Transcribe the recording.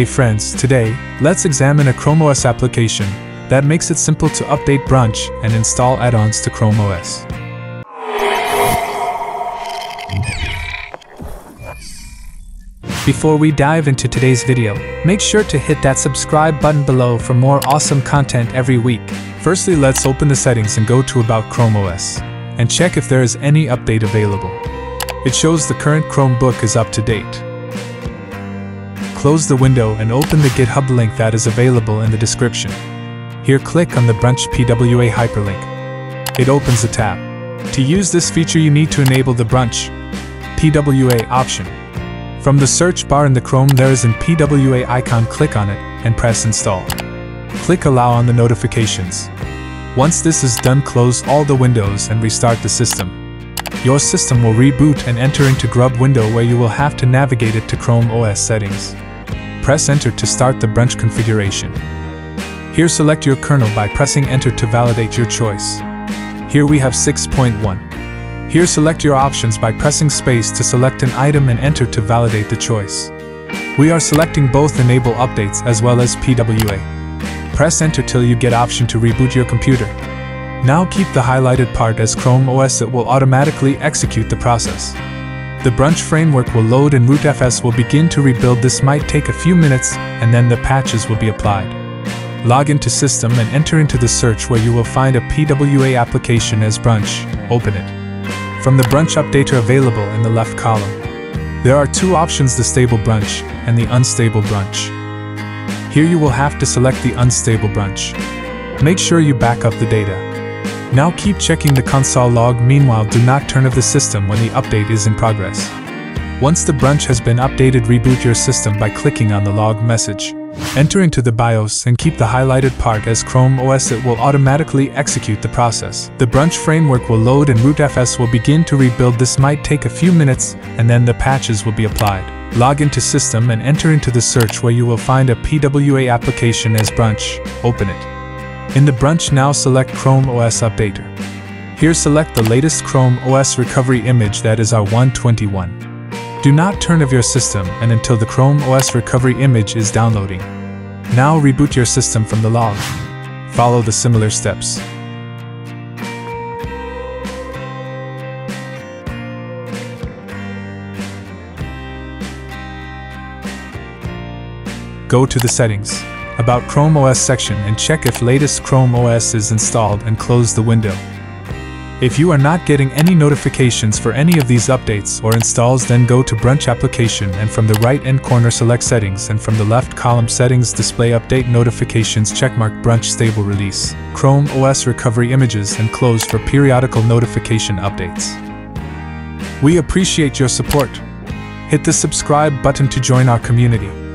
Hey friends, today, let's examine a Chrome OS application that makes it simple to update Brunch and install add-ons to Chrome OS. Before we dive into today's video, make sure to hit that subscribe button below for more awesome content every week. Firstly, let's open the settings and go to About Chrome OS and check if there is any update available. It shows the current Chromebook is up to date. Close the window and open the GitHub link that is available in the description. Here, click on the Brunch PWA hyperlink. It opens a tab. To use this feature, you need to enable the Brunch PWA option. From the search bar in the Chrome, there is an PWA icon. Click on it and press Install. Click Allow on the notifications. Once this is done, close all the windows and restart the system. Your system will reboot and enter into Grub window, where you will have to navigate it to Chrome OS settings. Press Enter to start the Brunch configuration. Here, select your kernel by pressing Enter to validate your choice. Here we have 6.1. Here, select your options by pressing space to select an item and Enter to validate the choice. We are selecting both Enable Updates as well as PWA. Press Enter till you get option to reboot your computer. Now keep the highlighted part as Chrome OS, it will automatically execute the process. The Brunch framework will load and RootFS will begin to rebuild. This might take a few minutes, and then the patches will be applied. Log into system and enter into the search, where you will find a PWA application as Brunch. Open it. From the Brunch updater available in the left column, there are two options, the stable Brunch and the unstable Brunch. Here you will have to select the unstable Brunch. Make sure you back up the data. Now keep checking the console log. Meanwhile, do not turn off the system when the update is in progress. Once the Brunch has been updated, reboot your system by clicking on the log message. Enter into the BIOS and keep the highlighted part as Chrome OS, it will automatically execute the process. The Brunch framework will load and RootFS will begin to rebuild. This might take a few minutes, and then the patches will be applied. Log into system and enter into the search, where you will find a PWA application as Brunch. Open it. In the Brunch, now select Chrome OS Updater. Here, select the latest Chrome OS recovery image, that is R121. Do not turn off your system and until the Chrome OS recovery image is downloading. Now reboot your system from the log. Follow the similar steps. Go to the settings, About Chrome OS section, and check if latest Chrome OS is installed and close the window. If you are not getting any notifications for any of these updates or installs, then go to Brunch application and from the right end corner select Settings, and from the left column Settings, Display Update Notifications, checkmark Brunch Stable Release, Chrome OS Recovery Images, and close for periodical notification updates. We appreciate your support. Hit the subscribe button to join our community.